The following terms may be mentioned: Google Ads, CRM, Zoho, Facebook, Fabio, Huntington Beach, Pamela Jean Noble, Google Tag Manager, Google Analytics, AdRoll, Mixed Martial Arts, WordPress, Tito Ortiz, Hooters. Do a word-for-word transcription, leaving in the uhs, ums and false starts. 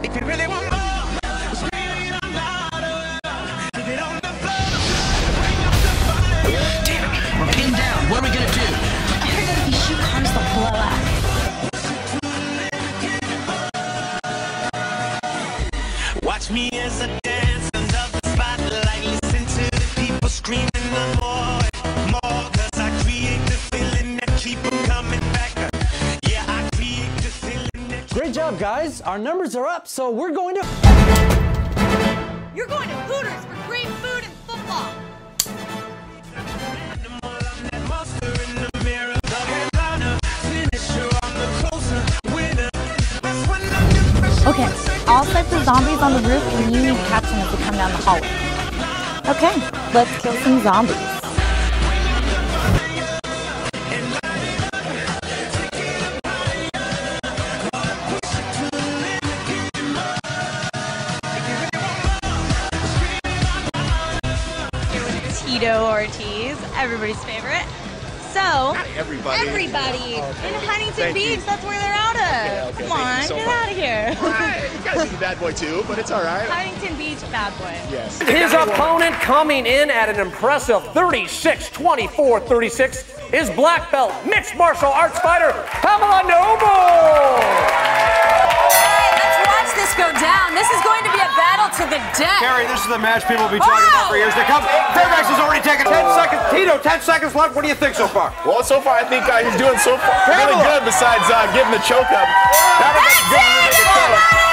If you really want more, watch me as I dance under the spotlight. Listen to the people screaming for more, more. Cause I create the feeling that keep them coming back. Yeah, I create the feeling that. Great job, guys. Our numbers are up, so we're going to. You're going to Hooters for great food and football. Okay, all set for zombies on the roof, and you need to catch them as they come down the hallway. Okay, let's kill some zombies. Tito Ortiz, everybody's favorite. So, not everybody, everybody oh, okay. in Huntington Thank Beach, you. That's where they're out of. Okay, okay. Come on, so get much. Out of here. All right. You guys be bad boy too, but it's all right. Huntington Beach, bad boy. Yes. His opponent coming in at an impressive thirty-six twenty-four thirty-six is black belt mixed martial arts fighter Pamela Noble. Hey, let's watch this go down. This is going to be a battle to the death. Carrie, this is the match people will be talking oh. about for years to come. Fairbanks has already taken ten seconds. Tito, ten seconds left. What do you think so far? Well, so far, I think uh, he's doing so far really good besides uh, giving the choke up. That was That's it, everybody!